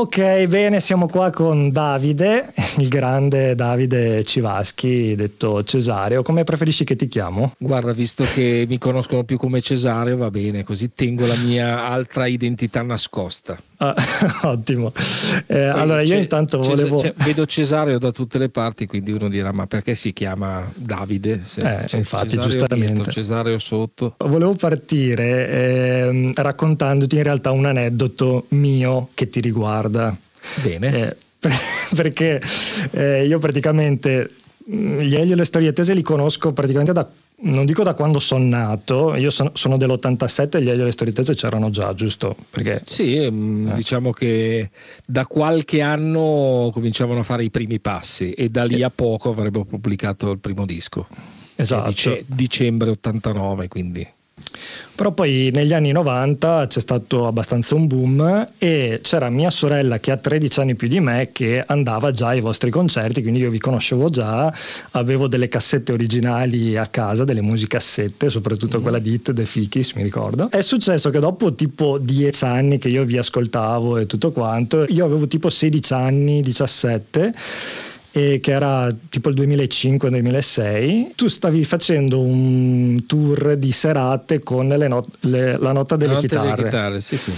Ok, bene, siamo qua con Davide, il grande Davide Civaschi, detto Cesareo. Come preferisci che ti chiamo? Guarda, visto che mi conoscono più come Cesareo, va bene, così tengo la mia altra identità nascosta. Ah, ottimo. Allora io intanto volevo... vedo Cesareo da tutte le parti, quindi uno dirà ma perché si chiama Davide? Se infatti, Cesareo giustamente. Dietro, Cesareo sotto. Volevo partire raccontandoti in realtà un aneddoto mio che ti riguarda. Bene. Perché io praticamente gli Elio e le Storie Tese li conosco praticamente da, non dico da quando sono nato, io sono dell'87 e gli Elio e le Storie Tese c'erano già, giusto? Perché, sì, diciamo che da qualche anno cominciavano a fare i primi passi e da lì a poco avrebbero pubblicato il primo disco. Esatto. Dicembre 89, quindi... Però poi negli anni 90 c'è stato abbastanza un boom e c'era mia sorella che ha 13 anni più di me che andava già ai vostri concerti, quindi io vi conoscevo già, avevo delle cassette originali a casa, delle musicassette, soprattutto quella di It, The Fichis, mi ricordo. È successo che dopo tipo 10 anni che io vi ascoltavo e tutto quanto, io avevo tipo 16 anni, 17, e che era tipo il 2005-2006, tu stavi facendo un tour di serate con la nota delle chitarre, sì, sì.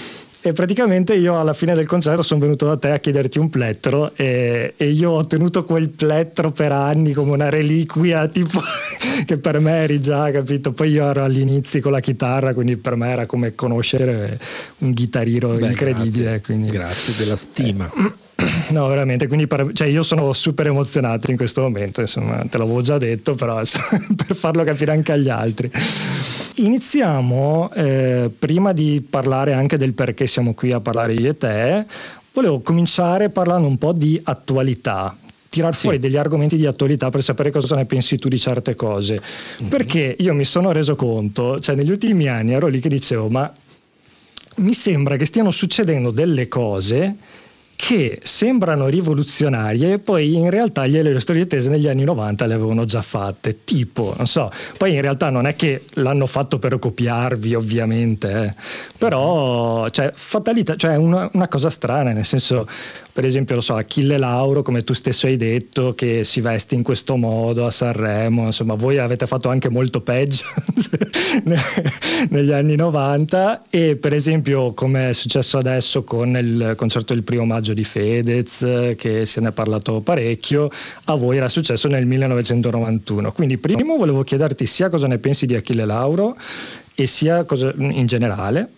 E praticamente io alla fine del concerto sono venuto da te a chiederti un plettro e io ho tenuto quel plettro per anni come una reliquia, tipo che per me eri già, capito? Poi io ero all'inizio con la chitarra, quindi per me era come conoscere un chitarrino incredibile. Grazie, quindi. Grazie della stima. No, veramente, quindi cioè io sono super emozionato in questo momento, insomma, te l'avevo già detto, però per farlo capire anche agli altri. Iniziamo, prima di parlare anche del perché siamo qui a parlare io e te, volevo cominciare parlando un po' di attualità, tirar fuori degli argomenti di attualità per sapere cosa ne pensi tu di certe cose, perché io mi sono reso conto, cioè negli ultimi anni ero lì che dicevo, ma mi sembra che stiano succedendo delle cose che sembrano rivoluzionarie e poi in realtà gli Elio e le Storie Tese negli anni 90 le avevano già fatte, tipo, non so, poi in realtà non è che l'hanno fatto per copiarvi ovviamente, però cioè, fatalità, cioè una cosa strana, nel senso, per esempio, lo so, Achille Lauro, come tu stesso hai detto, che si veste in questo modo a Sanremo, insomma voi avete fatto anche molto peggio negli anni 90 e per esempio come è successo adesso con il concerto del Primo Maggio di Fedez, che se ne è parlato parecchio, a voi era successo nel 1991. Quindi primo volevo chiederti sia cosa ne pensi di Achille Lauro e sia cosa, in generale,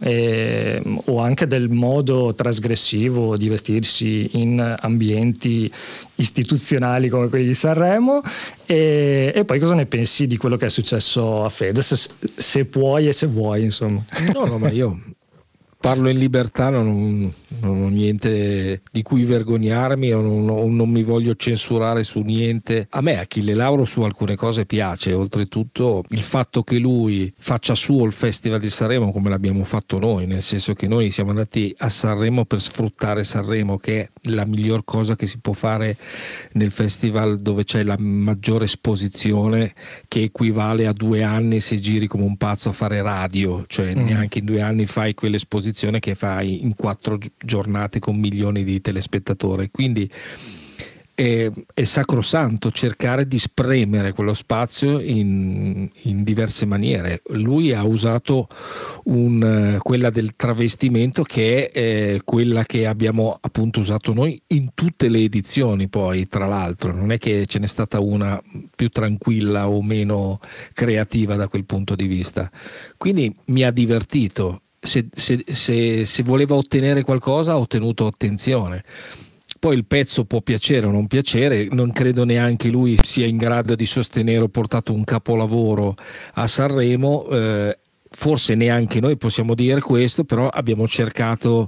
o anche del modo trasgressivo di vestirsi in ambienti istituzionali come quelli di Sanremo, e poi cosa ne pensi di quello che è successo a Fedez, se puoi e se vuoi, insomma. No, ma io parlo in libertà, non ho niente di cui vergognarmi o non mi voglio censurare su niente. A me Achille Lauro su alcune cose piace, oltretutto il fatto che lui faccia suo il Festival di Sanremo come l'abbiamo fatto noi, nel senso che noi siamo andati a Sanremo per sfruttare Sanremo, che è la miglior cosa che si può fare nel festival dove c'è la maggiore esposizione, che equivale a 2 anni se giri come un pazzo a fare radio, cioè neanche in 2 anni fai quell'esposizione che fai in 4 giornate con milioni di telespettatori, quindi è sacrosanto cercare di spremere quello spazio in diverse maniere. Lui ha usato quella del travestimento, che è quella che abbiamo appunto usato noi in tutte le edizioni, poi tra l'altro non è che ce n'è stata una più tranquilla o meno creativa da quel punto di vista, quindi mi ha divertito. Se voleva ottenere qualcosa ha ottenuto attenzione. Poi il pezzo può piacere o non piacere, non credo neanche lui sia in grado di sostenere o portato un capolavoro a Sanremo, forse neanche noi possiamo dire questo, però abbiamo cercato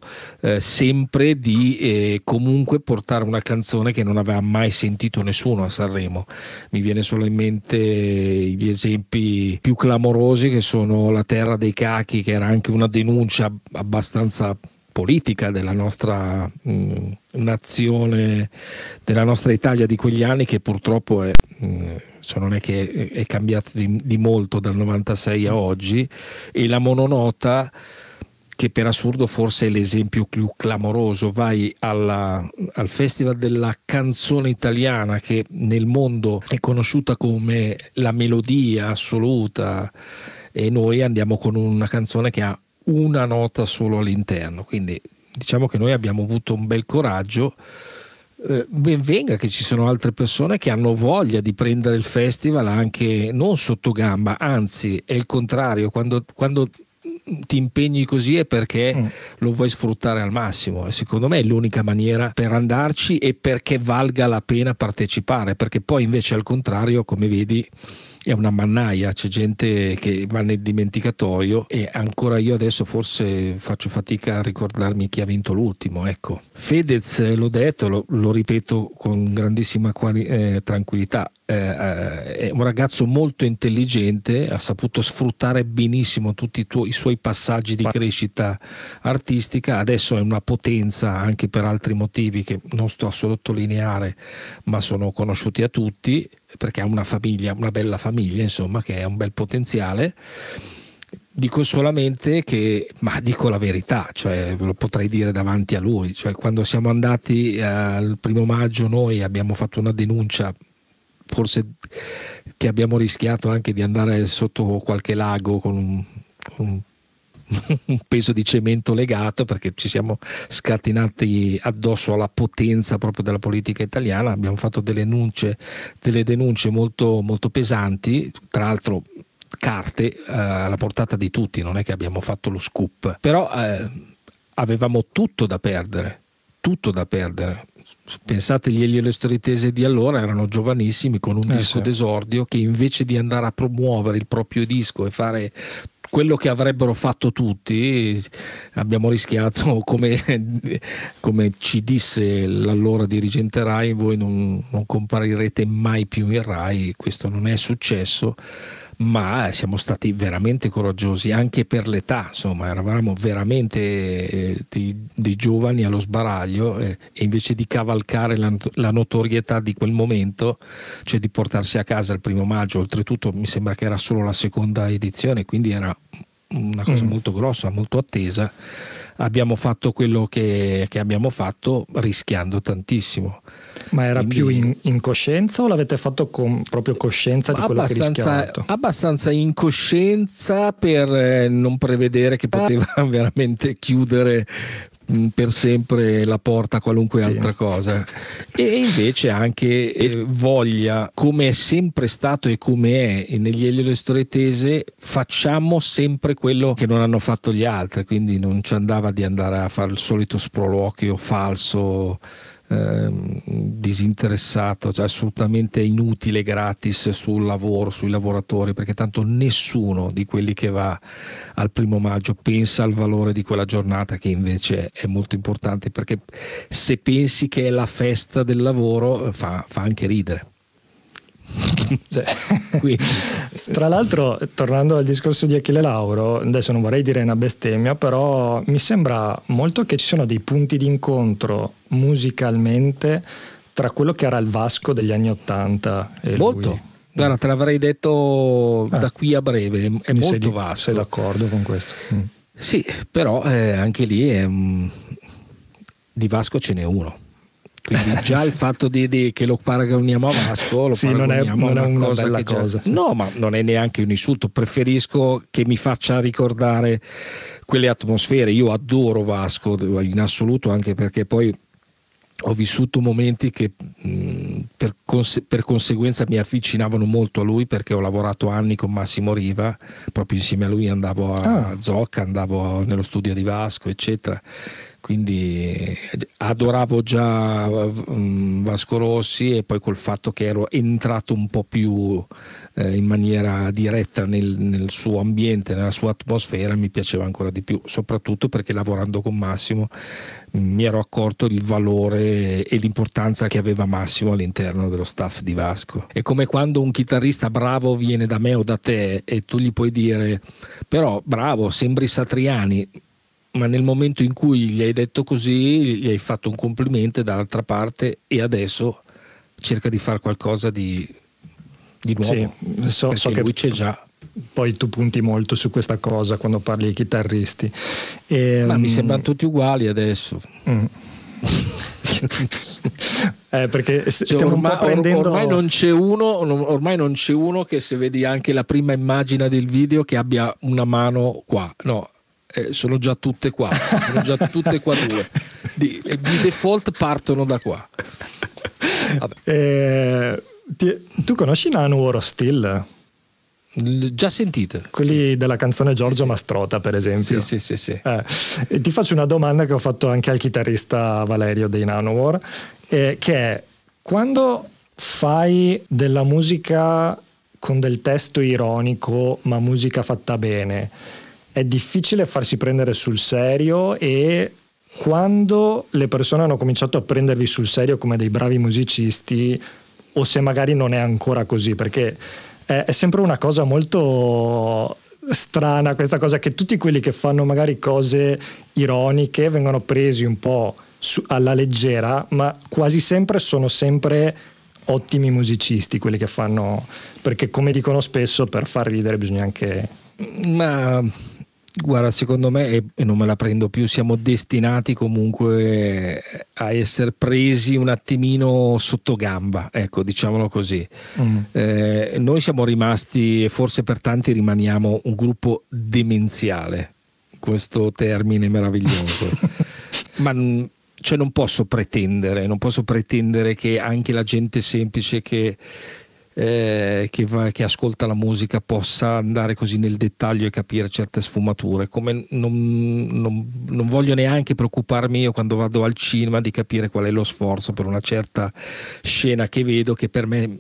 sempre di comunque portare una canzone che non aveva mai sentito nessuno a Sanremo. Mi viene solo in mente gli esempi più clamorosi, che sono La Terra dei Cachi, che era anche una denuncia abbastanza politica della nostra nazione, della nostra Italia di quegli anni, che purtroppo non è che è cambiata di molto dal 96 a oggi, e La Mononota, che per assurdo forse è l'esempio più clamoroso. Vai al Festival della Canzone Italiana, che nel mondo è conosciuta come la melodia assoluta, e noi andiamo con una canzone che ha una nota solo all'interno, quindi diciamo che noi abbiamo avuto un bel coraggio. Ben venga che ci sono altre persone che hanno voglia di prendere il festival anche non sotto gamba, anzi è il contrario, quando ti impegni così è perché lo vuoi sfruttare al massimo, e secondo me è l'unica maniera per andarci e perché valga la pena partecipare, perché poi invece al contrario, come vedi, è una mannaia, c'è gente che va nel dimenticatoio e ancora io adesso forse faccio fatica a ricordarmi chi ha vinto l'ultimo, ecco. Fedez, l'ho detto, lo ripeto con grandissima tranquillità, è un ragazzo molto intelligente, ha saputo sfruttare benissimo tutti i suoi passaggi di crescita artistica, adesso è una potenza anche per altri motivi che non sto a sottolineare, ma sono conosciuti a tutti, perché ha una famiglia, una bella famiglia insomma, che è un bel potenziale. Dico solamente che, ma dico la verità, cioè lo potrei dire davanti a lui, cioè quando siamo andati al Primo Maggio noi abbiamo fatto una denuncia, forse che abbiamo rischiato anche di andare sotto qualche lago con un peso di cemento legato, perché ci siamo scatenati addosso alla potenza proprio della politica italiana, abbiamo fatto delle denunce molto, molto pesanti, tra l'altro carte alla portata di tutti, non è che abbiamo fatto lo scoop, però avevamo tutto da perdere. Pensate, gli Elio e le Storie Tese di allora erano giovanissimi, con un disco d'esordio, che invece di andare a promuovere il proprio disco e fare quello che avrebbero fatto tutti, abbiamo rischiato, come ci disse l'allora dirigente Rai, voi non comparirete mai più in Rai. Questo non è successo, ma siamo stati veramente coraggiosi anche per l'età, insomma eravamo veramente dei giovani allo sbaraglio, e invece di cavalcare la notorietà di quel momento, cioè di portarsi a casa il Primo Maggio, oltretutto mi sembra che era solo la seconda edizione, quindi era una cosa molto grossa, molto attesa, abbiamo fatto quello che abbiamo fatto rischiando tantissimo. Ma era più in coscienza o l'avete fatto con proprio coscienza di quello che rischiavate? Abbastanza in coscienza per non prevedere che poteva veramente chiudere per sempre la porta a qualunque altra cosa, e invece anche voglia, come è sempre stato e come è negli Elio e le Storie Tese, facciamo sempre quello che non hanno fatto gli altri, quindi non ci andava di andare a fare il solito sproloquio falso, disinteressato, cioè assolutamente inutile, gratis sul lavoro, sui lavoratori, perché tanto nessuno di quelli che va al Primo Maggio pensa al valore di quella giornata, che invece è molto importante, perché se pensi che è la festa del lavoro fa anche ridere. Tra l'altro, tornando al discorso di Achille Lauro, adesso non vorrei dire una bestemmia, però mi sembra molto che ci sono dei punti di incontro musicalmente tra quello che era il Vasco degli anni '80 e molto lui. Guarda, te l'avrei detto da qui a breve, è molto vasto. Sei d'accordo con questo? Sì, però anche lì di Vasco ce n'è uno. Quindi già il fatto che lo paragoniamo a Vasco, non è una bella cosa. No, ma non è neanche un insulto, preferisco che mi faccia ricordare quelle atmosfere. Io adoro Vasco in assoluto, anche perché poi ho vissuto momenti che per conseguenza mi avvicinavano molto a lui, perché ho lavorato anni con Massimo Riva, proprio insieme a lui andavo a Zocca, andavo nello studio di Vasco, eccetera. Quindi adoravo già Vasco Rossi, e poi col fatto che ero entrato un po' più in maniera diretta nel suo ambiente, nella sua atmosfera, mi piaceva ancora di più, soprattutto perché lavorando con Massimo mi ero accorto il valore e l'importanza che aveva Massimo all'interno dello staff di Vasco. È come quando un chitarrista bravo viene da me o da te e tu gli puoi dire però bravo, sembri Satriani, ma nel momento in cui gli hai detto così, gli hai fatto un complimento dall'altra parte, e adesso cerca di fare qualcosa di nuovo, perché lui c'è già. poi tu punti molto su questa cosa quando parli di chitarristi. E, ma mi sembrano tutti uguali adesso. Perché stiamo un po' prendendo... ormai non c'è uno che, se vedi anche la prima immagine del video, che abbia una mano qua, no. Sono già tutte qua, sono già tutte qua due. Di default partono da qua. Vabbè. Tu conosci Nanowar Still? Già sentite. Quelli sì. Della canzone Giorgio sì. Mastrota, per esempio. Sì, sì, sì, sì. E ti faccio una domanda che ho fatto anche al chitarrista Valerio dei Nanowar, che è: quando fai della musica con del testo ironico, ma musica fatta bene, è difficile farsi prendere sul serio? E quando le persone hanno cominciato a prendervi sul serio come dei bravi musicisti, o se magari non è ancora così? Perché è sempre una cosa molto strana questa cosa, che tutti quelli che fanno magari cose ironiche vengono presi un po' alla leggera, ma quasi sempre sono sempre ottimi musicisti quelli che fanno, perché, come dicono spesso, per far ridere bisogna anche... Ma... guarda, secondo me, e non me la prendo più, siamo destinati comunque a essere presi un attimino sotto gamba, ecco, diciamolo così. Noi siamo rimasti, e forse per tanti rimaniamo, un gruppo demenziale, questo termine meraviglioso. Ma cioè, non posso pretendere che anche la gente semplice che ascolta la musica possa andare così nel dettaglio e capire certe sfumature, come non voglio neanche preoccuparmi io, quando vado al cinema, di capire qual è lo sforzo per una certa scena che vedo, che per me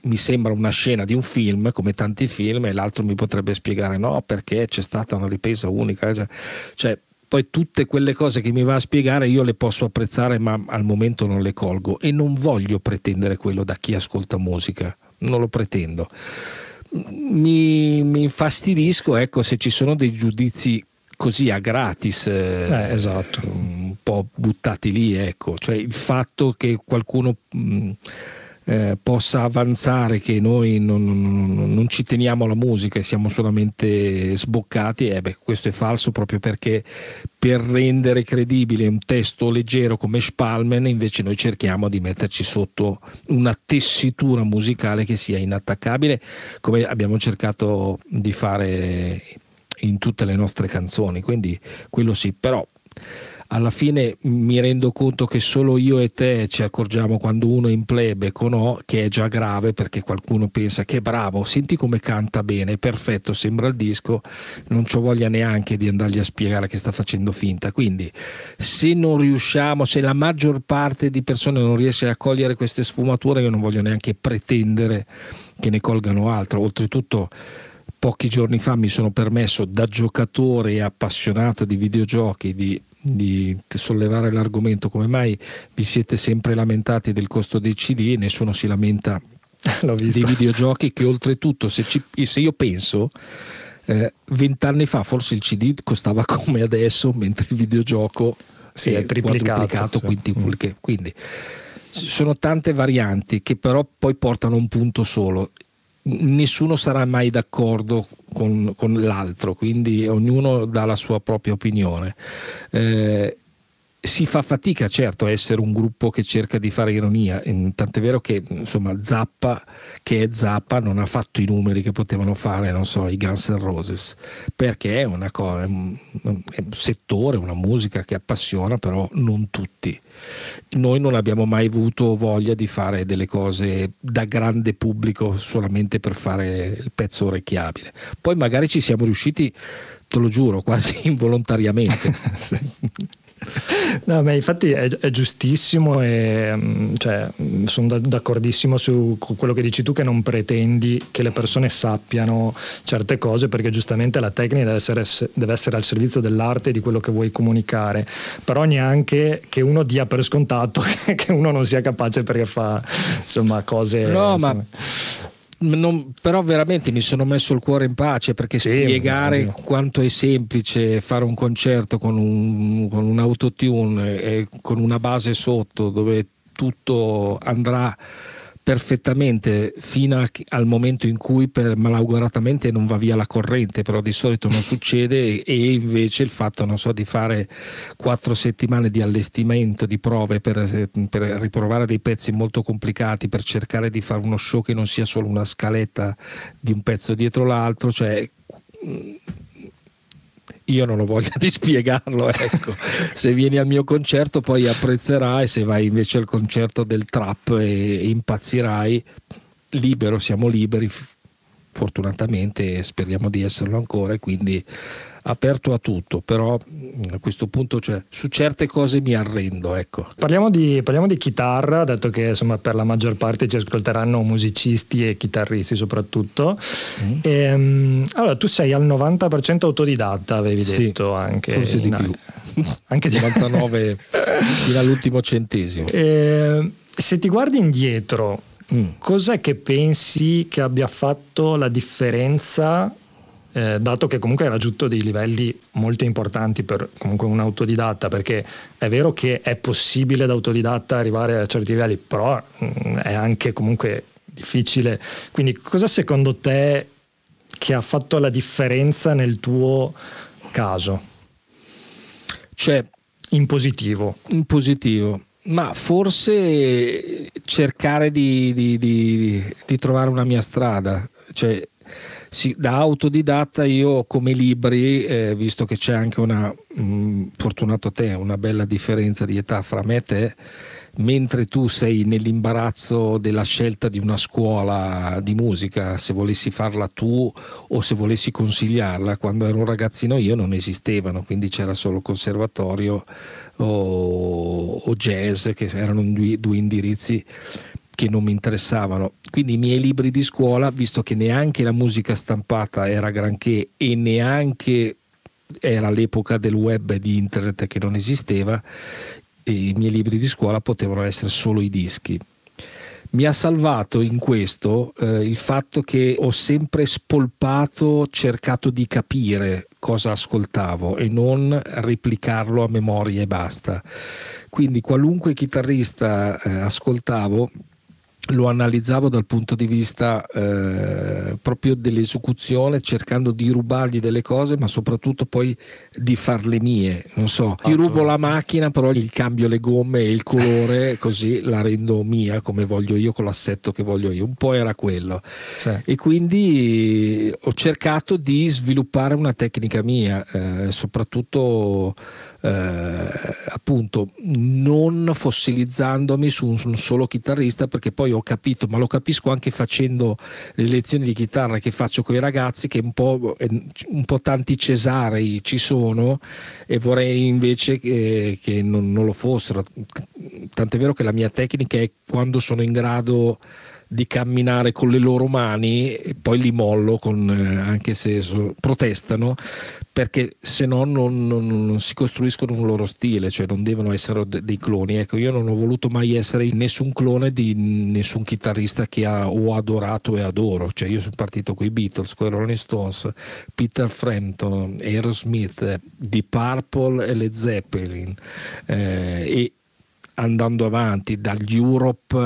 mi sembra una scena di un film, come tanti film, e l'altro mi potrebbe spiegare no, perché c'è stata una ripresa unica, cioè poi tutte quelle cose che mi va a spiegare io le posso apprezzare, ma al momento non le colgo, e non voglio pretendere quello da chi ascolta musica. Non lo pretendo. Mi infastidisco, ecco, se ci sono dei giudizi così a gratis, esatto, un po' buttati lì, ecco. Cioè, il fatto che qualcuno possa avanzare che noi non ci teniamo alla musica e siamo solamente sboccati, beh, questo è falso, proprio perché per rendere credibile un testo leggero come Spalman, invece noi cerchiamo di metterci sotto una tessitura musicale che sia inattaccabile, come abbiamo cercato di fare in tutte le nostre canzoni. Quindi quello sì, però alla fine mi rendo conto che solo io e te ci accorgiamo quando uno è in plebeco, no? Che è già grave, perché qualcuno pensa che è bravo, senti come canta bene, perfetto, sembra il disco, non c'ho voglia neanche di andargli a spiegare che sta facendo finta. Quindi se la maggior parte di persone non riesce a cogliere queste sfumature, io non voglio neanche pretendere che ne colgano altro. Oltretutto, pochi giorni fa mi sono permesso, da giocatore e appassionato di videogiochi, di sollevare l'argomento: come mai vi siete sempre lamentati del costo dei CD e nessuno si lamenta dei videogiochi? Che oltretutto, se io penso, 20 anni fa forse il CD costava come adesso, mentre il videogioco si è triplicato, cioè. Quindi sono tante varianti che però poi portano a un punto solo: nessuno sarà mai d'accordo con l'altro, quindi ognuno dà la sua propria opinione. Si fa fatica, certo, a essere un gruppo che cerca di fare ironia, tant'è vero che, insomma, Zappa, che è Zappa, non ha fatto i numeri che potevano fare, non so, i Guns N' Roses, perché è un settore, una musica che appassiona, però non tutti. Noi non abbiamo mai avuto voglia di fare delle cose da grande pubblico solamente per fare il pezzo orecchiabile. Poi magari ci siamo riusciti, te lo giuro, quasi involontariamente. Sì. No, ma infatti è giustissimo, e cioè, sono d'accordissimo su quello che dici tu, che non pretendi che le persone sappiano certe cose, perché giustamente la tecnica deve essere al servizio dell'arte e di quello che vuoi comunicare, però neanche che uno dia per scontato che uno non sia capace perché fa, insomma, cose... No, insomma. Però veramente mi sono messo il cuore in pace, perché sì, spiegare quanto è semplice fare un concerto con un autotune e con una base sotto dove tutto andrà perfettamente fino al momento in cui per malauguratamente non va via la corrente, però di solito non succede, e invece il fatto, non so, di fare 4 settimane di allestimento, di prove per riprovare dei pezzi molto complicati, per cercare di fare uno show che non sia solo una scaletta di un pezzo dietro l'altro, cioè io non ho voglia di spiegarlo, ecco. Se vieni al mio concerto poi apprezzerai, se vai invece al concerto del trap e impazzirai. Libero, siamo liberi fortunatamente, speriamo di esserlo ancora, e quindi aperto a tutto, però a questo punto, cioè, su certe cose mi arrendo, ecco. Parliamo di chitarra, dato che insomma per la maggior parte ci ascolteranno musicisti e chitarristi soprattutto. Allora, tu sei al 90% autodidatta, avevi detto, sì, anche forse di più, anche 99 fino all'ultimo centesimo. Se ti guardi indietro, cos'è che pensi che abbia fatto la differenza? Dato che comunque hai raggiunto dei livelli molto importanti per comunque un autodidatta, perché è vero che è possibile da autodidatta arrivare a certi livelli, però è anche comunque difficile. Quindi cosa secondo te che ha fatto la differenza nel tuo caso? Cioè, in positivo. In positivo. Ma forse cercare di trovare una mia strada, cioè sì, da autodidatta io come libri, visto che c'è anche una, fortunato te, una bella differenza di età fra me e te, mentre tu sei nell'imbarazzo della scelta di una scuola di musica, se volessi farla tu o se volessi consigliarla, quando ero un ragazzino io non esistevano, quindi c'era solo conservatorio o jazz, che erano due indirizzi che non mi interessavano. Quindi i miei libri di scuola, visto che neanche la musica stampata era granché e neanche era l'epoca del web e di internet che non esisteva, i miei libri di scuola potevano essere solo i dischi. Mi ha salvato in questo il fatto che ho sempre spolpato, cercato di capire cosa ascoltavo e non replicarlo a memoria e basta. Quindi qualunque chitarrista ascoltavo, lo analizzavo dal punto di vista proprio dell'esecuzione, cercando di rubargli delle cose, ma soprattutto poi di farle mie. Non so, ti rubo la macchina, però gli cambio le gomme e il colore, così la rendo mia come voglio io, con l'assetto che voglio io. Un po' era quello. Sì. E quindi ho cercato di sviluppare una tecnica mia, soprattutto appunto non fossilizzandomi su un solo chitarrista, perché poi ho capito, ma lo capisco anche facendo le lezioni di chitarra che faccio con i ragazzi, che un po' tanti Cesarei ci sono, e vorrei invece che non lo fossero. Tant'è vero che la mia tecnica è quando sono in grado di camminare con le loro mani e poi li mollo, anche se protestano, perché se no non si costruiscono un loro stile, cioè non devono essere dei cloni. Ecco, io non ho voluto mai essere nessun clone di nessun chitarrista che ho adorato e adoro, cioè io sono partito con i Beatles, con i Rolling Stones, Peter Frampton, Aerosmith, The Purple e le Zeppelin, e andando avanti dagli Europe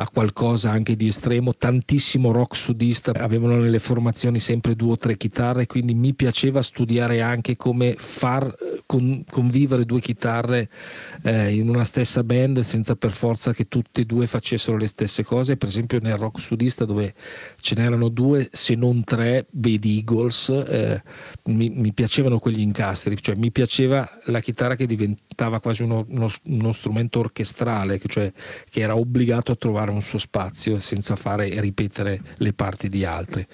a qualcosa anche di estremo, tantissimo rock sudista, avevano nelle formazioni sempre 2 o 3 chitarre, quindi mi piaceva studiare anche come far convivere 2 chitarre in una stessa band, senza per forza che tutte e 2 facessero le stesse cose. Per esempio nel rock sudista, dove ce n'erano 2 se non 3 Bad Eagles, mi piacevano quegli incastri, cioè mi piaceva la chitarra che diventava quasi uno strumento orchestrale, cioè che era obbligato a trovare un suo spazio senza fare e ripetere le parti di altri.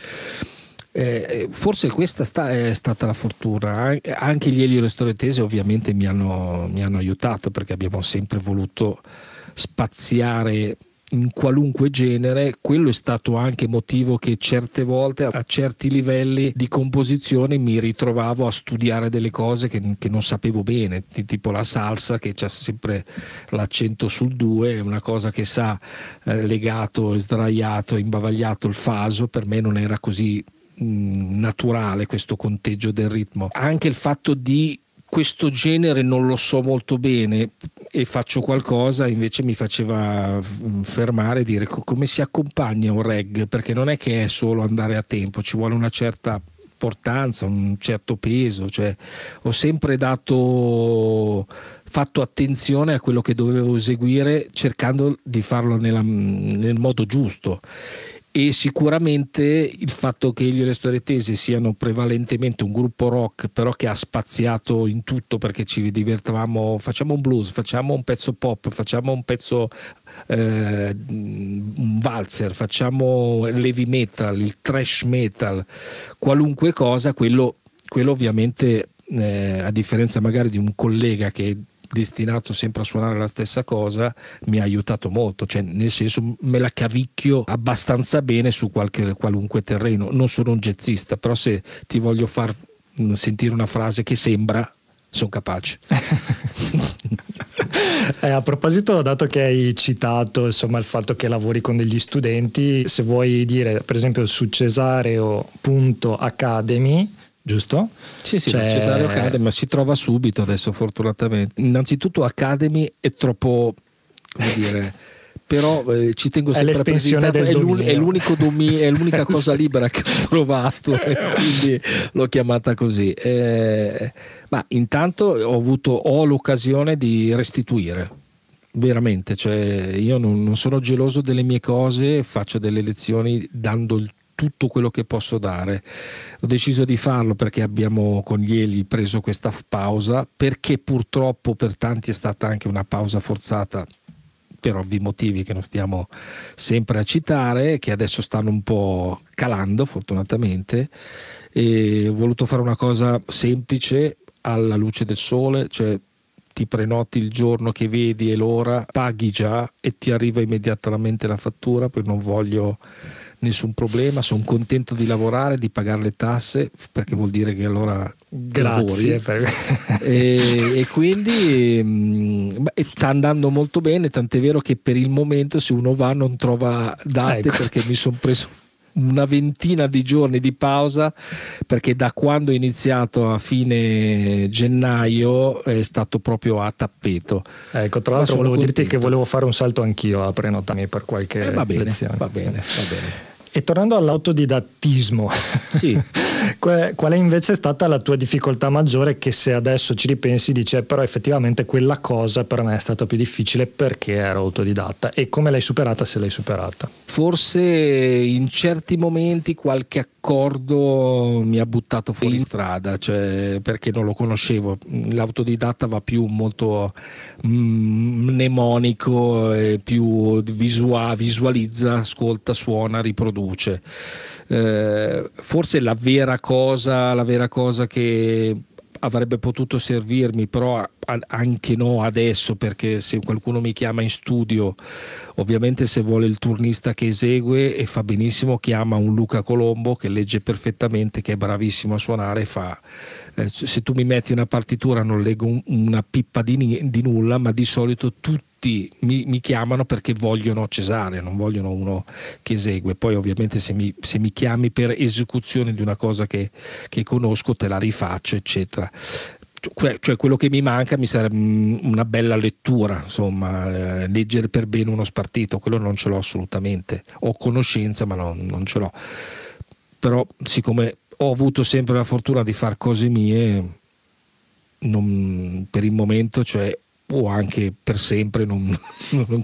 Forse questa è stata la fortuna. Anche gli Elio e le Storie Tese ovviamente mi hanno aiutato, perché abbiamo sempre voluto spaziare in qualunque genere. Quello è stato anche motivo che certe volte, a certi livelli di composizione, mi ritrovavo a studiare delle cose che non sapevo bene, tipo la salsa, che c'è sempre l'accento sul 2, è una cosa che sa legato, sdraiato, imbavagliato, il faso, per me non era così naturale questo conteggio del ritmo. Anche il fatto di questo genere non lo so molto bene e faccio qualcosa, invece mi faceva fermare e dire come si accompagna un reg, perché non è che è solo andare a tempo, ci vuole una certa importanza, un certo peso, cioè ho sempre fatto attenzione a quello che dovevo eseguire cercando di farlo nel modo giusto. E sicuramente il fatto che Elio e le Storie Tese siano prevalentemente un gruppo rock, però che ha spaziato in tutto, perché ci divertivamo, facciamo un blues, facciamo un pezzo pop, facciamo un pezzo un valzer, facciamo l'heavy metal, il thrash metal, qualunque cosa, quello ovviamente, a differenza magari di un collega che destinato sempre a suonare la stessa cosa, mi ha aiutato molto, cioè nel senso me la cavicchio abbastanza bene su qualunque terreno. Non sono un jazzista, però se ti voglio far sentire una frase che sembra, sono capace. A proposito, dato che hai citato insomma il fatto che lavori con degli studenti, se vuoi dire per esempio su Cesareo.academy, giusto? Sì, sì, cioè... Cesareo Academy si trova subito adesso, fortunatamente. Innanzitutto Academy è troppo, come dire, però ci tengo sempre a presentare, è l'unica cosa libera che ho trovato e quindi l'ho chiamata così. Ma intanto ho l'occasione di restituire. Veramente, cioè io non sono geloso delle mie cose, faccio delle lezioni dando il tutto quello che posso dare. Ho deciso di farlo perché abbiamo con gli Eli preso questa pausa, perché purtroppo per tanti è stata anche una pausa forzata per ovvi motivi che non stiamo sempre a citare, che adesso stanno un po' calando fortunatamente, e ho voluto fare una cosa semplice alla luce del sole, cioè ti prenoti il giorno che vedi e l'ora, paghi già e ti arriva immediatamente la fattura, perché non voglio nessun problema, sono contento di lavorare, di pagare le tasse, perché vuol dire che allora grazie lavori. E quindi sta andando molto bene, tant'è vero che per il momento se uno va non trova date, ecco, perché mi sono preso una ventina di giorni di pausa, perché da quando ho iniziato a fine gennaio è stato proprio a tappeto. Ecco, tra l'altro volevo dirti che volevo fare un salto anch'io a prenotarmi per qualche lezione. Va bene. E tornando all'autodidattismo, sì. Qual è invece stata la tua difficoltà maggiore, che se adesso ci ripensi dici però effettivamente quella cosa per me è stata più difficile perché ero autodidatta, e come l'hai superata, se l'hai superata? Forse in certi momenti qualche accordo mi ha buttato fuori strada, cioè perché non lo conoscevo. L'autodidatta va più molto mnemonico, più visualizza, ascolta, suona, riproduce. Forse la vera cosa che avrebbe potuto servirmi, però anche no adesso, perché se qualcuno mi chiama in studio, ovviamente se vuole il turnista che esegue, e fa benissimo, chiama un Luca Colombo che legge perfettamente, che è bravissimo a suonare, e fa se tu mi metti una partitura non leggo una pippa di nulla, ma di solito tutti mi chiamano perché vogliono Cesareo, non vogliono uno che esegue. Poi ovviamente se mi chiami per esecuzione di una cosa che conosco, te la rifaccio eccetera. Cioè quello che mi manca mi sarebbe una bella lettura, insomma, leggere per bene uno spartito, quello non ce l'ho assolutamente. Ho conoscenza ma non ce l'ho, però siccome ho avuto sempre la fortuna di fare cose mie, per il momento, cioè, o anche per sempre, non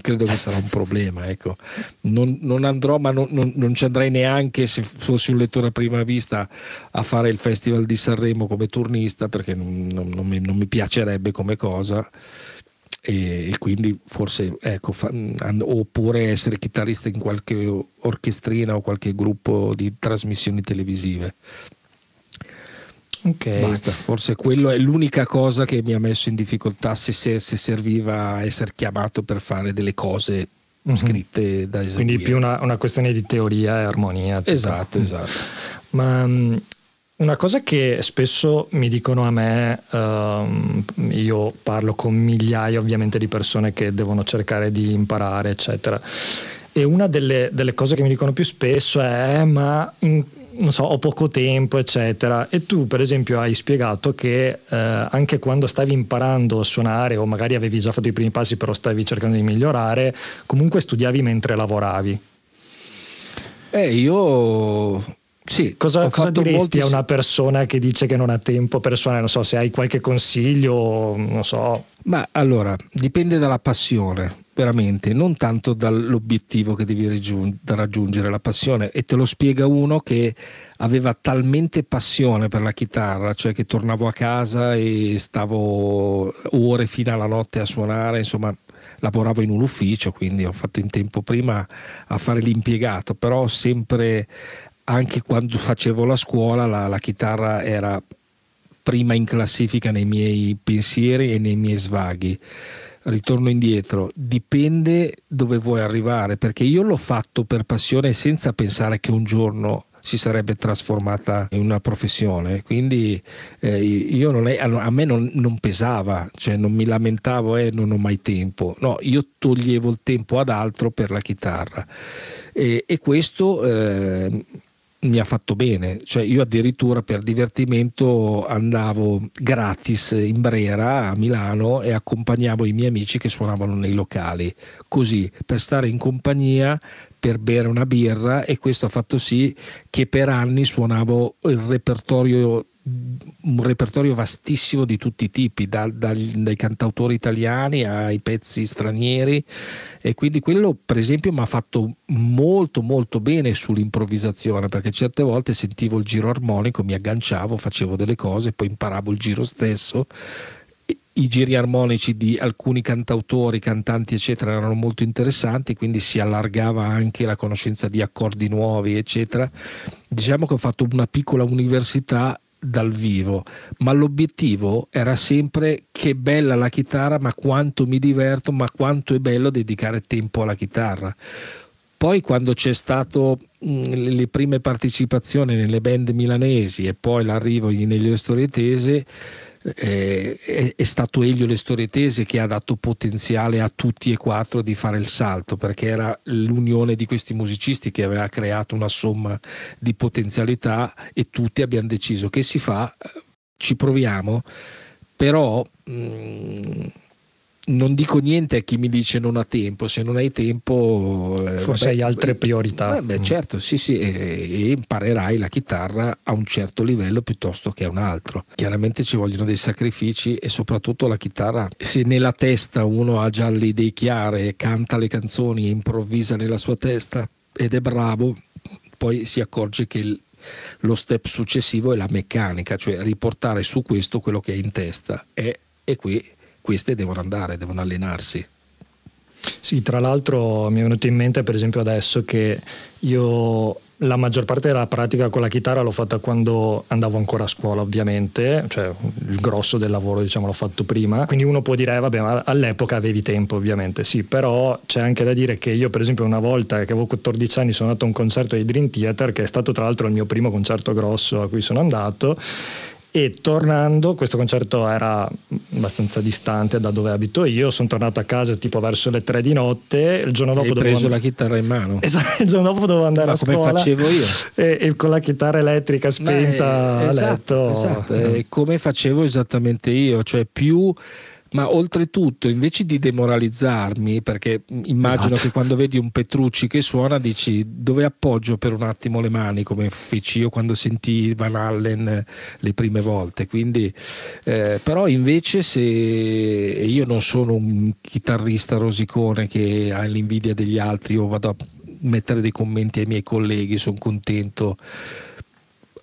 credo che sarà un problema, ecco. Non andrò, ma non ci andrei neanche se fossi un lettore a prima vista a fare il Festival di Sanremo come turnista, perché non mi piacerebbe come cosa, e quindi forse, ecco, oppure essere chitarrista in qualche orchestrina o qualche gruppo di trasmissioni televisive. Okay. Basta, forse quello è l'unica cosa che mi ha messo in difficoltà, se serviva essere chiamato per fare delle cose scritte da eseguire. Quindi più una questione di teoria e armonia. Esatto. Ma una cosa che spesso mi dicono a me, io parlo con migliaia ovviamente di persone che devono cercare di imparare eccetera, e una delle cose che mi dicono più spesso è ma non so, ho poco tempo eccetera, e tu per esempio hai spiegato che anche quando stavi imparando a suonare o magari avevi già fatto i primi passi però stavi cercando di migliorare, comunque studiavi mentre lavoravi. Io sì, cosa diresti a una persona che dice che non ha tempo per suonare? Non so se hai qualche consiglio, non so. Ma allora, dipende dalla passione, veramente, non tanto dall'obiettivo che devi raggiungere, la passione. E te lo spiega uno che aveva talmente passione per la chitarra, cioè che tornavo a casa e stavo ore fino alla notte a suonare, insomma. Lavoravo in un ufficio, quindi ho fatto in tempo prima a fare l'impiegato, però sempre, anche quando facevo la scuola, la chitarra era prima in classifica nei miei pensieri e nei miei svaghi. Ritorno indietro, dipende dove vuoi arrivare, perché io l'ho fatto per passione senza pensare che un giorno si sarebbe trasformata in una professione, quindi io non è, a me non pesava, cioè non mi lamentavo non ho mai tempo, no, io toglievo il tempo ad altro per la chitarra, e questo mi ha fatto bene, cioè io addirittura per divertimento andavo gratis in Brera a Milano e accompagnavo i miei amici che suonavano nei locali, così per stare in compagnia, per bere una birra, e questo ha fatto sì che per anni suonavo il repertorio, un repertorio vastissimo di tutti i tipi, dai cantautori italiani ai pezzi stranieri, e quindi quello per esempio mi ha fatto molto molto bene sull'improvvisazione, perché certe volte sentivo il giro armonico, mi agganciavo, facevo delle cose, poi imparavo il giro stesso. I giri armonici di alcuni cantautori, cantanti eccetera erano molto interessanti, quindi si allargava anche la conoscenza di accordi nuovi eccetera. Diciamo che ho fatto una piccola università dal vivo, ma l'obiettivo era sempre: che bella la chitarra, ma quanto mi diverto, ma quanto è bello dedicare tempo alla chitarra. Poi quando c'è stato le prime partecipazioni nelle band milanesi e poi l'arrivo in Elio e le Storie Tese, è stato Elio e le Storie Tese che ha dato potenziale a tutti e quattro di fare il salto, perché era l'unione di questi musicisti che aveva creato una somma di potenzialità, e tutti abbiamo deciso che si fa, ci proviamo, però non dico niente a chi mi dice non ha tempo. Se non hai tempo forse hai altre priorità. Certo, sì, e imparerai la chitarra a un certo livello piuttosto che a un altro. Chiaramente ci vogliono dei sacrifici, e soprattutto la chitarra, se nella testa uno ha già le idee chiare, canta le canzoni, improvvisa nella sua testa ed è bravo, poi si accorge che lo step successivo è la meccanica, cioè riportare su questo quello che è in testa, e qui queste devono andare, devono allenarsi. Sì, tra l'altro mi è venuto in mente per esempio adesso che io la maggior parte della pratica con la chitarra l'ho fatta quando andavo ancora a scuola, ovviamente, cioè il grosso del lavoro diciamo l'ho fatto prima, quindi uno può dire vabbè, ma all'epoca avevi tempo, ovviamente sì, però c'è anche da dire che io per esempio una volta che avevo 14 anni sono andato a un concerto di Dream Theater, che è stato tra l'altro il mio primo concerto grosso a cui sono andato, e tornando, questo concerto era abbastanza distante da dove abito io, sono tornato a casa tipo verso le 3 di notte, il giorno dopo dovevo preso la chitarra in mano. Esatto, il giorno dopo dovevo andare a scuola, come facevo io, e con la chitarra elettrica spenta a letto. Esatto, come facevo esattamente io, cioè più. Ma oltretutto, invece di demoralizzarmi, perché immagino che quando vedi un Petrucci che suona dici dove appoggio per un attimo le mani, come feci io quando sentii Van Halen le prime volte, quindi però invece, se io non sono un chitarrista rosicone che ha l'invidia degli altri, io vado a mettere dei commenti ai miei colleghi, sono contento,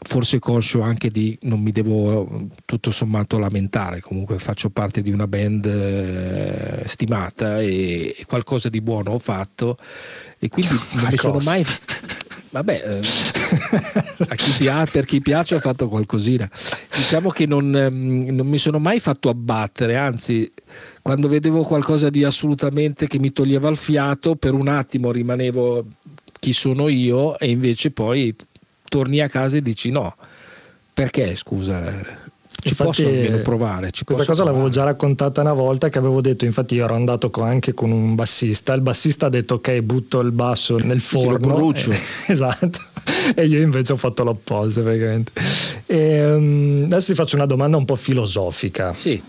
forse conscio anche di non mi devo tutto sommato lamentare, comunque faccio parte di una band stimata e qualcosa di buono ho fatto, e quindi non mi sono mai per chi piace ho fatto qualcosina, diciamo che non mi sono mai fatto abbattere, anzi quando vedevo qualcosa di assolutamente che mi toglieva il fiato per un attimo rimanevo chi sono io, e invece poi torni a casa e dici no, perché scusa ci posso almeno provare. Questa cosa l'avevo già raccontata una volta, che avevo detto, infatti io ero andato anche con un bassista, il bassista ha detto ok, butto il basso nel forno, esatto, e io invece ho fatto l'opposto praticamente. Adesso ti faccio una domanda un po' filosofica, sì,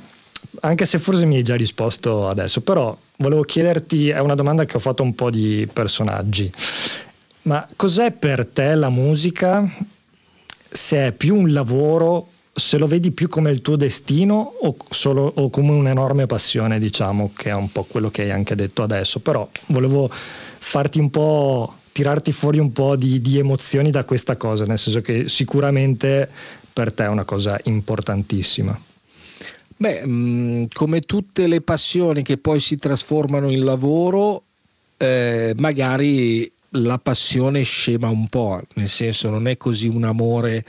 anche se forse mi hai già risposto adesso, però volevo chiederti, è una domanda che ho fatto un po' di personaggi, ma cos'è per te la musica? Se è più un lavoro, se lo vedi più come il tuo destino o come un'enorme passione, diciamo, che è un po' quello che hai anche detto adesso, però volevo farti un po', tirarti fuori un po' di emozioni da questa cosa, nel senso che sicuramente per te è una cosa importantissima. Beh, come tutte le passioni che poi si trasformano in lavoro, magari la passione scema un po', nel senso non è così un amore.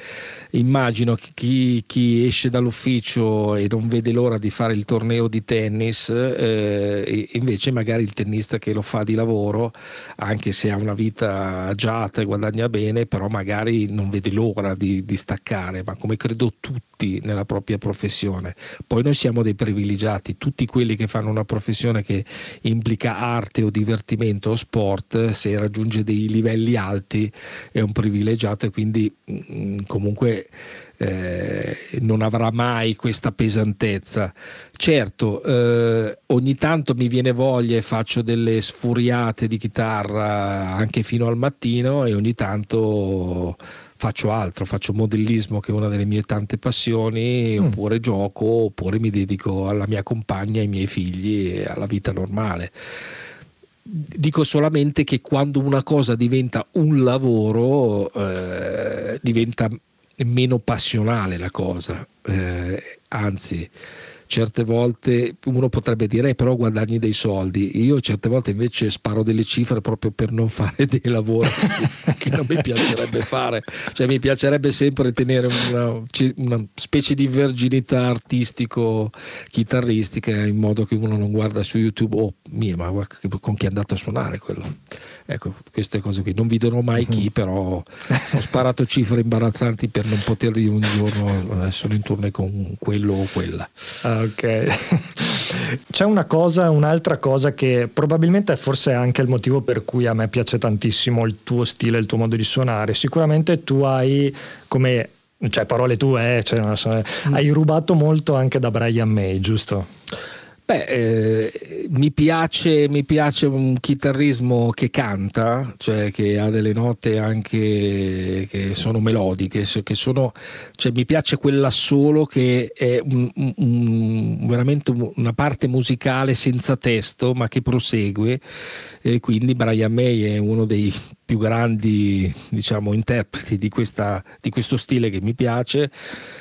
Immagino chi esce dall'ufficio e non vede l'ora di fare il torneo di tennis, e invece magari il tennista che lo fa di lavoro, anche se ha una vita agiata e guadagna bene, però magari non vede l'ora di staccare, ma come credo tutti nella propria professione. Poi noi siamo dei privilegiati, tutti quelli che fanno una professione che implica arte o divertimento o sport, se raggiunge dei livelli alti è un privilegiato, e quindi comunque non avrà mai questa pesantezza. Certo, ogni tanto mi viene voglia e faccio delle sfuriate di chitarra anche fino al mattino, e ogni tanto faccio altro, faccio modellismo, che è una delle mie tante passioni, oppure gioco, oppure mi dedico alla mia compagna, ai miei figli e alla vita normale. Dico solamente che quando una cosa diventa un lavoro, diventa meno passionale la cosa, anzi certe volte uno potrebbe dire però guadagni dei soldi, io certe volte invece sparo delle cifre proprio per non fare dei lavori che non mi piacerebbe fare, cioè mi piacerebbe sempre tenere una specie di verginità artistico-chitarristica, in modo che uno non guarda su YouTube, oh mia, ma con chi è andato a suonare quello, ecco, queste cose qui non vi dirò mai chi, però ho sparato cifre imbarazzanti per non poterli un giorno essere in tournée con quello o quella. Ok, c'è una cosa, un'altra cosa che probabilmente è forse anche il motivo per cui a me piace tantissimo il tuo stile, il tuo modo di suonare. Sicuramente tu hai, come, cioè parole tue, cioè, non so, hai rubato molto anche da Brian May, giusto? Beh, mi piace un chitarrismo che canta, cioè che ha delle note anche che sono melodiche, che sono, cioè, mi piace quell'assolo che è veramente una parte musicale senza testo ma che prosegue, e quindi Brian May è uno dei più grandi, diciamo, interpreti di questo stile che mi piace,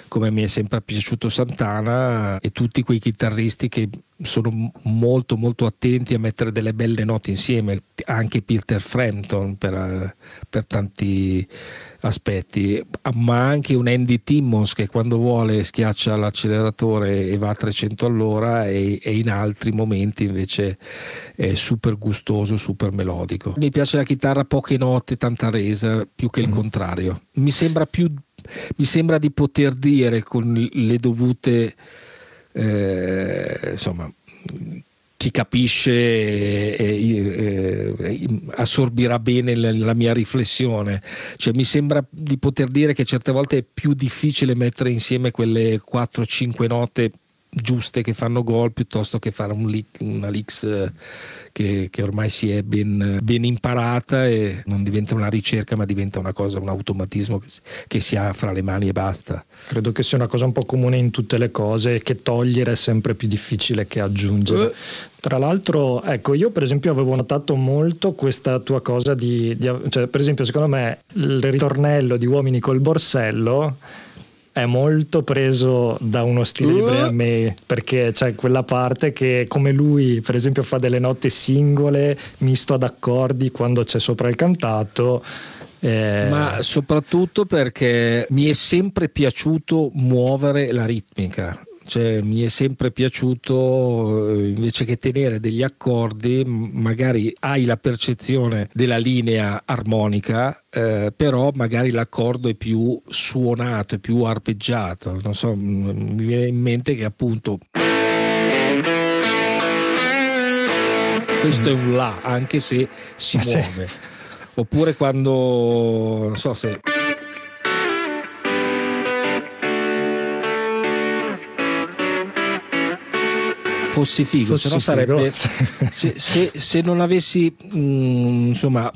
come mi è sempre piaciuto Santana e tutti quei chitarristi che sono molto molto attenti a mettere delle belle note insieme, anche Peter Frampton per tanti aspetti, ma anche un Andy Timmons che quando vuole schiaccia l'acceleratore e va a 300 all'ora, e in altri momenti invece è super gustoso, super melodico. Mi piace la chitarra poche note, tanta resa, più che il contrario. Mi sembra di poter dire con le dovute, insomma, chi capisce assorbirà bene la mia riflessione, cioè mi sembra di poter dire che certe volte è più difficile mettere insieme quelle 4-5 note giuste che fanno gol, piuttosto che fare una licks che ormai si è ben imparata, e non diventa una ricerca ma diventa una cosa, un automatismo che si ha fra le mani e basta. Credo che sia una cosa un po' comune in tutte le cose, che togliere è sempre più difficile che aggiungere. Tra l'altro, ecco, io per esempio avevo notato molto questa tua cosa cioè, per esempio secondo me il ritornello di Uomini col borsello è molto preso da uno stile di Brian May, perché c'è quella parte che, come lui per esempio fa delle note singole misto ad accordi quando c'è sopra il cantato, ma soprattutto perché mi è sempre piaciuto muovere la ritmica. Cioè, mi è sempre piaciuto, invece che tenere degli accordi, magari hai la percezione della linea armonica, però magari l'accordo è più suonato, è più arpeggiato. Non so, mi viene in mente che appunto questo è un La, anche se si muove. Sì. Oppure quando, non so se... fossi figo, se no sarebbe, se non avessi insomma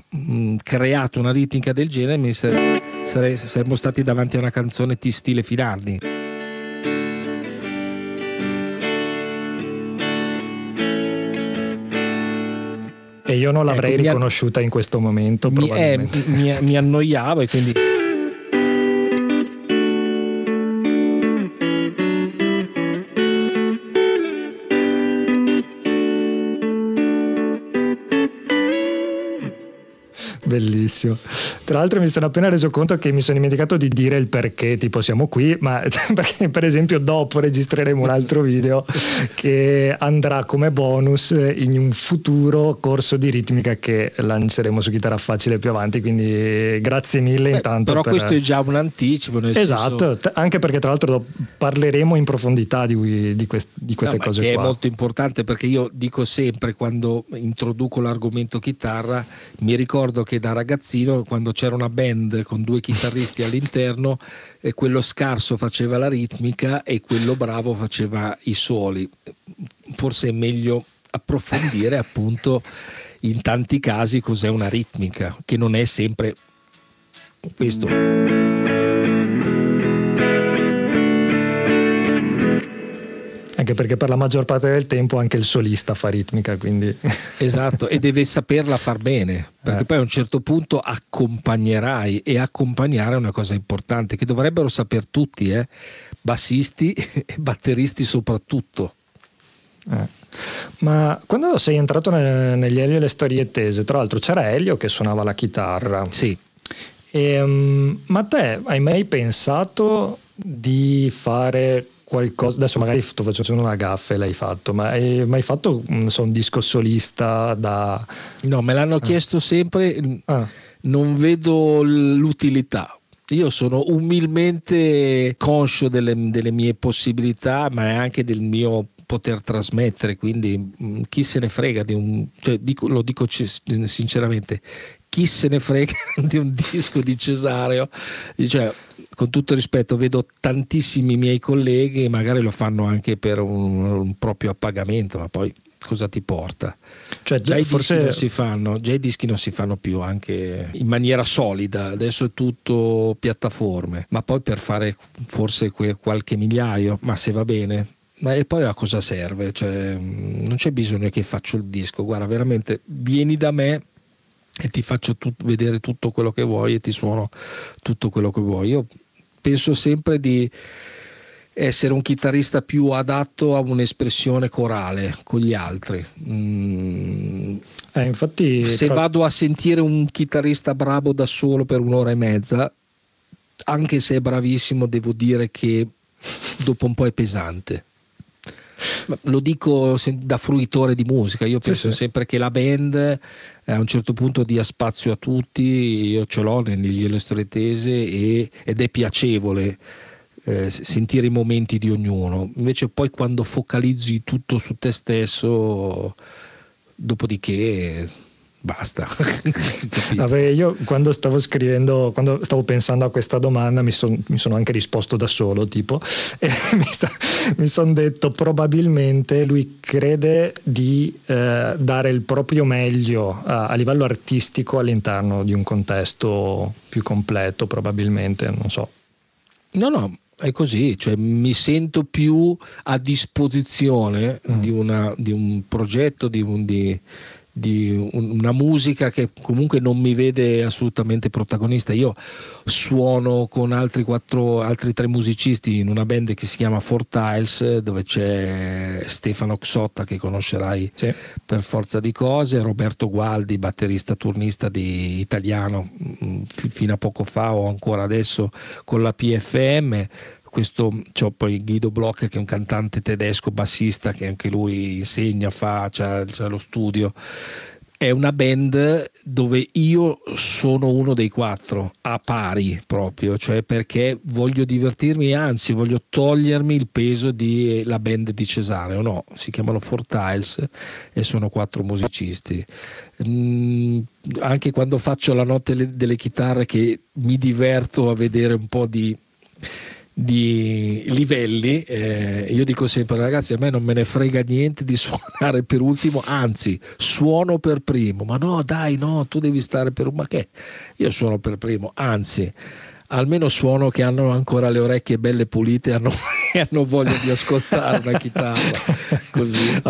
creato una ritmica del genere, mi saremmo stati davanti a una canzone stile Finardi. E io non l'avrei riconosciuta in questo momento, probabilmente. Mi annoiavo e quindi... Bellissimo. Tra l'altro mi sono appena reso conto che mi sono dimenticato di dire il perché, tipo siamo qui, ma perché per esempio dopo registreremo un altro video che andrà come bonus in un futuro corso di ritmica che lanceremo su Chitarra Facile più avanti, quindi grazie mille. Beh, intanto però questo è già un anticipo, nel esatto, senso... anche perché tra l'altro parleremo in profondità di queste cose qua. È molto importante, perché io dico sempre quando introduco l'argomento chitarra, mi ricordo che da ragazzino, quando c'era una band con due chitarristi all'interno, quello scarso faceva la ritmica e quello bravo faceva i suoli. Forse è meglio approfondire appunto in tanti casi cos'è una ritmica, che non è sempre questo. Anche perché per la maggior parte del tempo anche il solista fa ritmica, quindi... Esatto, e deve saperla far bene, perché poi a un certo punto accompagnerai, e accompagnare è una cosa importante che dovrebbero saper tutti, bassisti e batteristi soprattutto. Ma quando sei entrato negli Elio e le Storie Tese, tra l'altro c'era Elio che suonava la chitarra. Sì. Ma te hai mai pensato di fare... qualcosa, adesso magari sto facendo una gaffa e l'hai fatto, ma hai mai fatto un disco solista da... No, me l'hanno chiesto sempre, non vedo l'utilità. Io sono umilmente conscio delle mie possibilità, ma anche del mio poter trasmettere, quindi chi se ne frega di un... Cioè, lo dico sinceramente, chi se ne frega di un disco di Cesareo? Cioè, con tutto rispetto, vedo tantissimi miei colleghi, magari lo fanno anche per un proprio appagamento, ma poi cosa ti porta? Cioè, già, forse... già i dischi non si fanno più, anche in maniera solida, adesso è tutto piattaforme, ma poi per fare forse qualche migliaio, ma se va bene. Ma e poi a cosa serve? Cioè, non c'è bisogno che faccio il disco, guarda, veramente vieni da me e ti faccio vedere tutto quello che vuoi e ti suono tutto quello che vuoi. Io penso sempre di essere un chitarrista più adatto a un'espressione corale con gli altri. Infatti, se vado a sentire un chitarrista bravo da solo per un'ora e mezza, anche se è bravissimo, devo dire che dopo un po' è pesante. Lo dico da fruitore di musica, io penso sempre che la band a un certo punto dia spazio a tutti, io ce l'ho negli Elio e le Storie Tese, ed è piacevole sentire i momenti di ognuno. Invece poi quando focalizzi tutto su te stesso, dopodiché basta. Vabbè, io quando stavo pensando a questa domanda mi sono anche risposto da solo, tipo, e mi sono detto probabilmente lui crede di dare il proprio meglio a livello artistico all'interno di un contesto più completo, probabilmente, non so. No, è così, cioè mi sento più a disposizione di un progetto, di una musica che comunque non mi vede assolutamente protagonista. Io suono con altri tre musicisti in una band che si chiama Four Tiles, dove c'è Stefano Xotta, che conoscerai per forza di cose, Roberto Gualdi, batterista turnista di Italiano fino a poco fa o ancora adesso con la PFM, questo, c'ho poi Guido Bloch che è un cantante tedesco bassista che anche lui insegna, fa, c'ha lo studio. È una band dove io sono uno dei quattro, a pari proprio, cioè perché voglio divertirmi, anzi voglio togliermi il peso della band di Cesareo, no? Si chiamano Four Tiles e sono quattro musicisti. Anche quando faccio la notte delle chitarre, che mi diverto a vedere un po' di livelli, io dico sempre ragazzi, a me non me ne frega niente di suonare per ultimo, anzi suono per primo. Ma no dai, no, tu devi stare per un... ma che, io suono per primo, anzi almeno suono che hanno ancora le orecchie belle pulite e hanno voglia di ascoltare una chitarra così,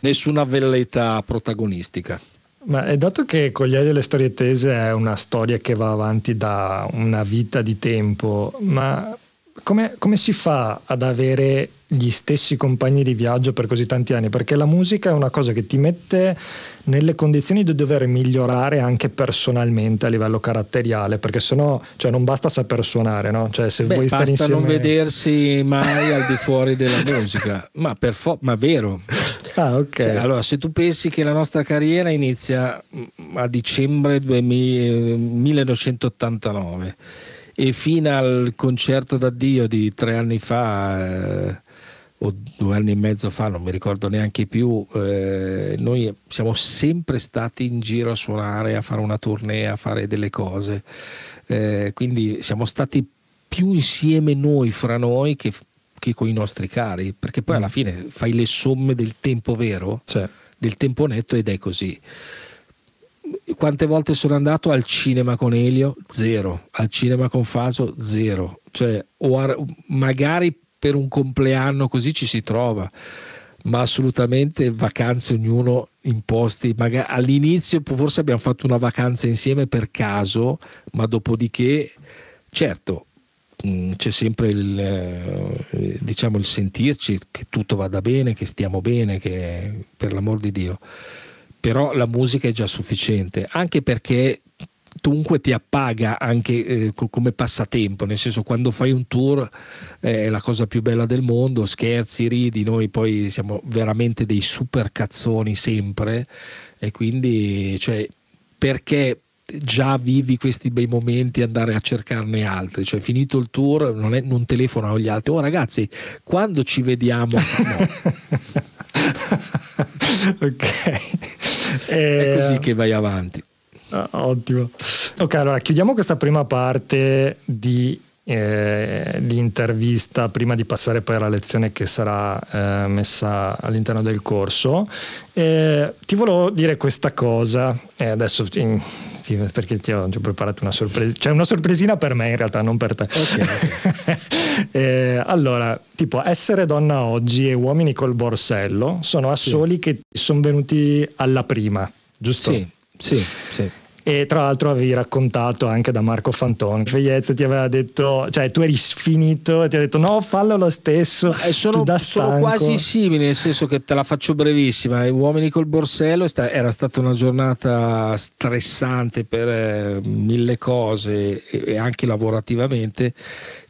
nessuna velleità protagonistica. Ma dato che con gli Elio e le Storie Tese è una storia che va avanti da una vita di tempo, ma come si fa ad avere gli stessi compagni di viaggio per così tanti anni? Perché la musica è una cosa che ti mette nelle condizioni di dover migliorare anche personalmente a livello caratteriale, perché sennò, cioè, non basta saper suonare, no? Cioè, se vuoi stare insieme... non vedersi mai al di fuori della musica, ma vero. Ah, okay. Cioè, allora, se tu pensi che la nostra carriera inizia a dicembre 1989 e fino al concerto d'addio di 3 anni fa, o 2 anni e mezzo fa, non mi ricordo neanche più, noi siamo sempre stati in giro a suonare, a fare una tournée, a fare delle cose, quindi siamo stati più insieme noi fra noi che con i nostri cari, perché poi alla fine fai le somme del tempo vero, cioè del tempo netto, ed è così. Quante volte sono andato al cinema con Elio? Zero. Al cinema con Faso? Zero. Cioè, magari per un compleanno così ci si trova, ma assolutamente vacanze ognuno in posti. All'inizio forse abbiamo fatto una vacanza insieme per caso, ma dopodiché, certo, c'è sempre il sentirci, che tutto vada bene, che stiamo bene, che, per l'amor di Dio, però la musica è già sufficiente, anche perché dunque ti appaga anche come passatempo, nel senso, quando fai un tour è la cosa più bella del mondo, scherzi, ridi, noi poi siamo veramente dei super cazzoni sempre, e quindi, cioè, perché già vivi questi bei momenti, andare a cercarne altri, cioè finito il tour non telefono agli altri, oh ragazzi quando ci vediamo, no. Ok, è così che vai avanti. Ottimo. Ok, allora chiudiamo questa prima parte di intervista prima di passare poi alla lezione che sarà messa all'interno del corso. Ti volevo dire questa cosa, adesso perché ti ho preparato una sorpresa, cioè una sorpresina per me in realtà, non per te. Okay. Allora, tipo Essere donna oggi e Uomini col borsello sono assoli, sì, che sono venuti alla prima, giusto? Sì, sì, sì. E tra l'altro avevi raccontato anche da Marco Fantoni, Fedez ti aveva detto, cioè tu eri sfinito e ti ha detto no, fallo lo stesso. Sono quasi simili, nel senso che te la faccio brevissima. Uomini col borsello era stata una giornata stressante per mille cose, e anche lavorativamente,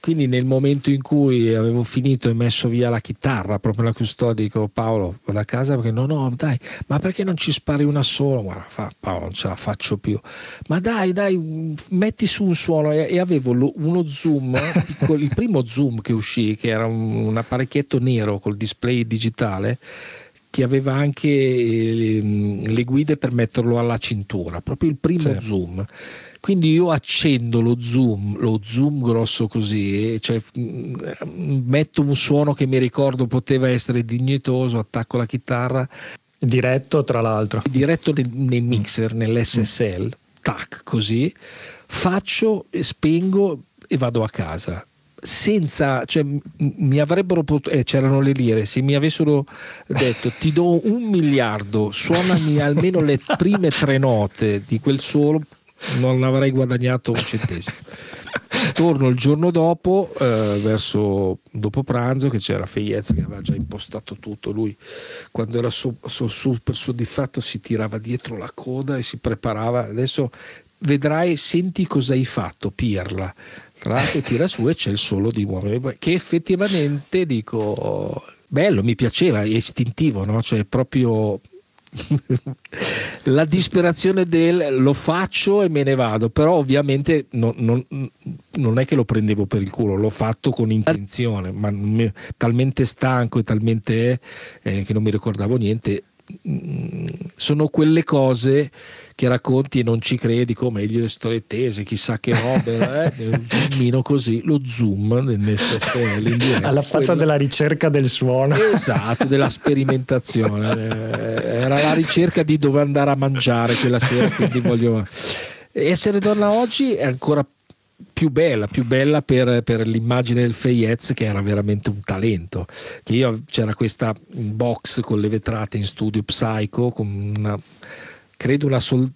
quindi nel momento in cui avevo finito e messo via la chitarra, proprio la custodia, dico Paolo vado a casa, perché no dai, ma perché non ci spari una sola? Guarda, Paolo non ce la faccio più, ma dai metti su un suono, e avevo uno zoom piccolo, il primo zoom che uscì, che era un apparecchietto nero col display digitale, che aveva anche le guide per metterlo alla cintura, proprio il primo, sì, zoom. Quindi io accendo lo zoom grosso così, cioè metto un suono che mi ricordo poteva essere dignitoso, attacco la chitarra. Diretto, tra l'altro. Diretto nel mixer, nell'SSL, tac, così, faccio, spengo e vado a casa. Senza, cioè, mi avrebbero potuto, c'erano le lire, se mi avessero detto ti do 1 miliardo, suonami almeno le prime 3 note di quel solo, non avrei guadagnato 1 centesimo. Torno il giorno dopo, dopo pranzo, che c'era Feiez che aveva già impostato tutto. Lui, quando era super soddisfatto, si tirava dietro la coda e si preparava. Adesso vedrai, senti cosa hai fatto, pirla. Franco tira su e c'è il solo di Muore, che effettivamente dico bello, mi piaceva, è istintivo, no? Cioè proprio la disperazione del lo faccio e me ne vado, però ovviamente non è che lo prendevo per il culo, l'ho fatto con intenzione, ma talmente stanco e talmente che non mi ricordavo niente. Sono quelle cose che racconti e non ci credi, come Elio e le Storie Tese, chissà che robe, un zoomino così, lo zoom nel software, alla faccia della ricerca del suono, esatto, della sperimentazione, era la ricerca di dove andare a mangiare quella sera, quindi voglio... Essere donna oggi è ancora più bella per l'immagine del Fedez, che era veramente un talento, che io, c'era questa box con le vetrate in studio Psycho con una, credo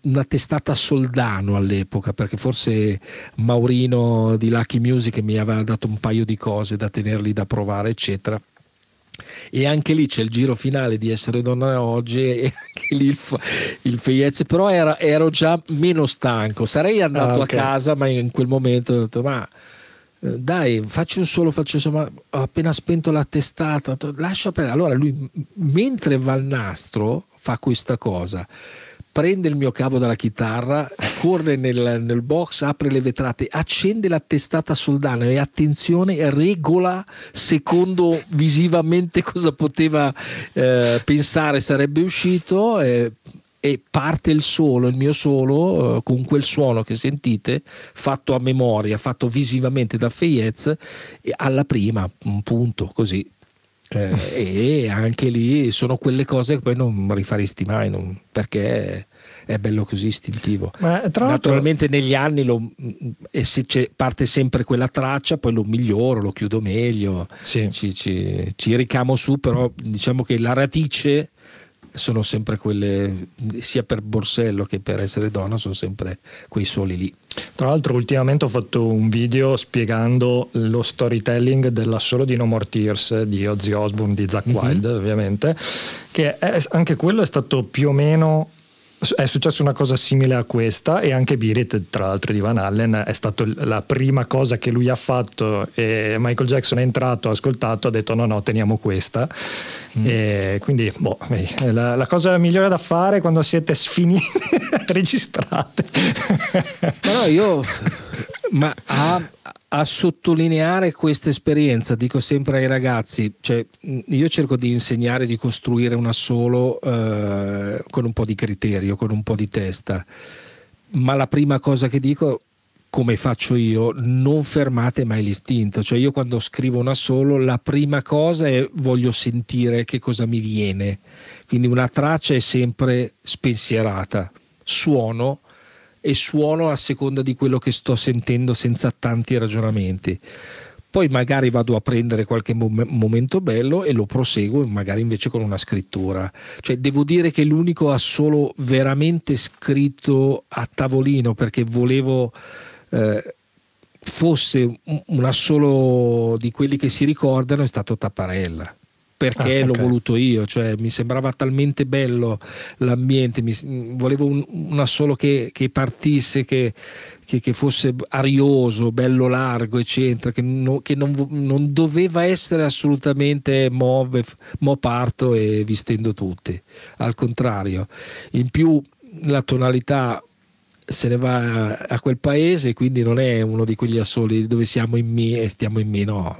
una testata Soldano all'epoca, perché forse Maurino di Lucky Music mi aveva dato un paio di cose da tenerli da provare eccetera, e anche lì c'è il giro finale di Essere donna oggi e anche lì il Fedez, però ero già meno stanco, sarei andato a casa, ma in quel momento ho detto ma dai, faccio un solo, ho appena spento la testata, lascia per... Allora lui, mentre va al nastro, fa questa cosa, prende il mio cavo dalla chitarra, corre nel box, apre le vetrate, accende la testata Soldano e attenzione, regola secondo visivamente cosa poteva pensare sarebbe uscito, e parte il mio solo con quel suono che sentite, fatto a memoria, fatto visivamente da Fedez, alla prima, un punto così. E anche lì sono quelle cose che poi non rifaresti mai, perché è bello così, istintivo. Ma naturalmente negli anni parte sempre quella traccia, poi lo miglioro, lo chiudo meglio, sì. ci ricamo su, però diciamo che la radice sono sempre quelle, sia per Borsello che per Essere donna, sono sempre quei suoli lì. Tra l'altro ultimamente ho fatto un video spiegando lo storytelling dell'assolo di No More Tears di Ozzy Osbourne, di Zakk Wylde, ovviamente, che anche quello è stato più o meno... È successa una cosa simile a questa, e anche Beat It, tra l'altro, di Van Halen, è stata la prima cosa che lui ha fatto, e Michael Jackson è entrato, ha ascoltato, ha detto no, teniamo questa. E quindi boh, la cosa migliore da fare quando siete sfiniti registrate. Però io a sottolineare questa esperienza dico sempre ai ragazzi, cioè io cerco di insegnare di costruire un assolo con un po' di criterio, con un po' di testa, ma la prima cosa che dico, come faccio io, non fermate mai l'istinto, cioè io quando scrivo un assolo la prima cosa è voglio sentire che cosa mi viene, quindi una traccia è sempre spensierata, suono a seconda di quello che sto sentendo, senza tanti ragionamenti. Poi magari vado a prendere qualche momento bello e lo proseguo magari invece con una scrittura. Cioè devo dire che l'unico assolo veramente scritto a tavolino, perché volevo fosse un assolo di quelli che si ricordano, è stato Tapparella. Perché l'ho voluto io, cioè mi sembrava talmente bello l'ambiente, volevo un assolo che partisse, che fosse arioso, bello largo, eccetera, che non doveva essere assolutamente mo parto e vistendo tutti, al contrario. In più la tonalità se ne va a quel paese, quindi non è uno di quegli assoli dove siamo in mi e stiamo in mi, no.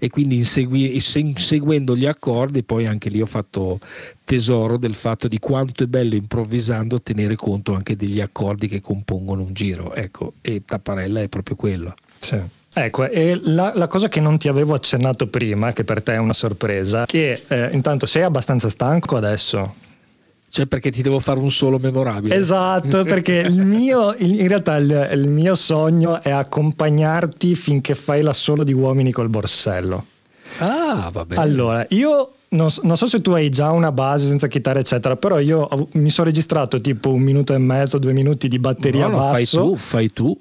E quindi seguendo gli accordi, poi anche lì ho fatto tesoro del fatto di quanto è bello improvvisando tenere conto anche degli accordi che compongono un giro, ecco, e Tapparella è proprio quello. Sì. Ecco, e la cosa che non ti avevo accennato prima, che per te è una sorpresa, che intanto sei abbastanza stanco adesso? Cioè perché ti devo fare un solo memorabile. Esatto, perché in realtà il mio sogno è accompagnarti finché fai l'assolo di Uomini col borsello. Ah, va bene. Allora, io non so se tu hai già una base senza chitarra eccetera, però io mi sono registrato tipo 1 minuto e mezzo, 2 minuti di batteria basso. Fai tu.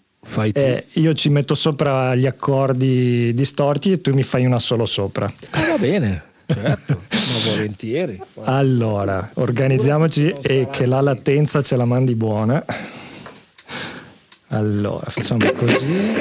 Io ci metto sopra gli accordi distorti e tu mi fai una solo sopra. Va bene. Certo, ma volentieri. Allora, organizziamoci e che la latenza ce la mandi buona. Allora, facciamo così.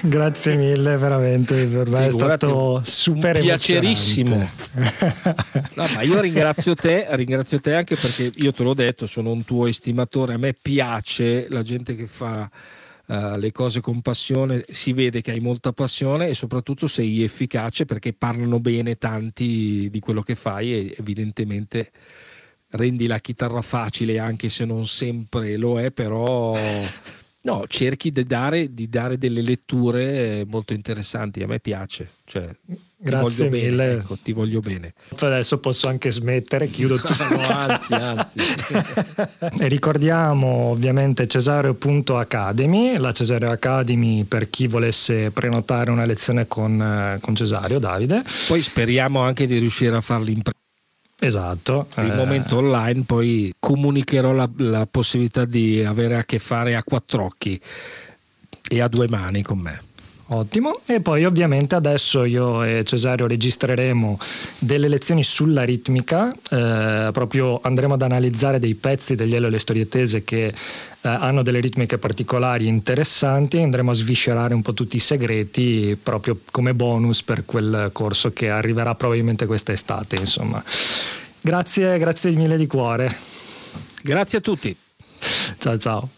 Grazie mille veramente, per me è stato super piacerissimo. No, ma io ringrazio te anche perché io te l'ho detto, sono un tuo estimatore, a me piace la gente che fa le cose con passione, si vede che hai molta passione e soprattutto sei efficace perché parlano bene tanti di quello che fai e evidentemente rendi la chitarra facile anche se non sempre lo è, però... No, cerchi di dare delle letture molto interessanti, a me piace, cioè, grazie mille, bene, ecco, ti voglio bene. Adesso posso anche smettere, chiudo tutto. No, anzi. E ricordiamo ovviamente Cesareo.Academy, la Cesareo Academy per chi volesse prenotare una lezione con Cesareo, Davide. Poi speriamo anche di riuscire a farli in presenza. Esatto. Per il momento online, poi comunicherò la possibilità di avere a che fare a quattro occhi e a due mani con me. Ottimo. E poi ovviamente adesso io e Cesareo registreremo delle lezioni sulla ritmica, proprio andremo ad analizzare dei pezzi degli Elio e le Storie Tese che hanno delle ritmiche particolari interessanti, andremo a sviscerare un po' tutti i segreti proprio come bonus per quel corso che arriverà probabilmente quest'estate, insomma. Grazie mille di cuore. Grazie a tutti. Ciao ciao.